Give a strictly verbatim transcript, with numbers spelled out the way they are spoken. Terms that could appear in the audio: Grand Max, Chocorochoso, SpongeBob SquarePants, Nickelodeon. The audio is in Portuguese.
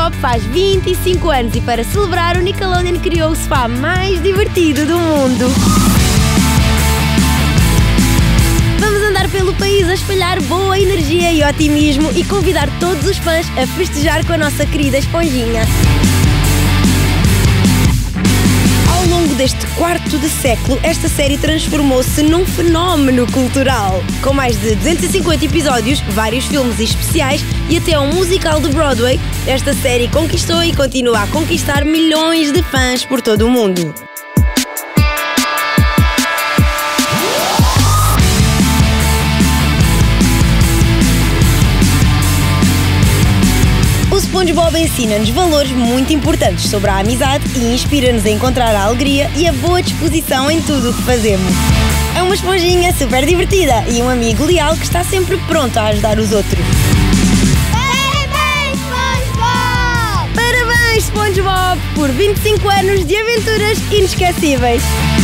SpongeBob faz vinte e cinco anos e, para celebrar, o Nickelodeon criou o spa mais divertido do mundo. Vamos andar pelo país a espalhar boa energia e otimismo e convidar todos os fãs a festejar com a nossa querida esponjinha. Ao longo deste quarto de século, esta série transformou-se num fenómeno cultural. Com mais de duzentos e cinquenta episódios, vários filmes e especiais e até um musical de Broadway, esta série conquistou e continua a conquistar milhões de fãs por todo o mundo. SpongeBob ensina-nos valores muito importantes sobre a amizade e inspira-nos a encontrar a alegria e a boa disposição em tudo o que fazemos. É uma esponjinha super divertida e um amigo leal que está sempre pronto a ajudar os outros. Parabéns, SpongeBob! Parabéns, SpongeBob, por vinte e cinco anos de aventuras inesquecíveis!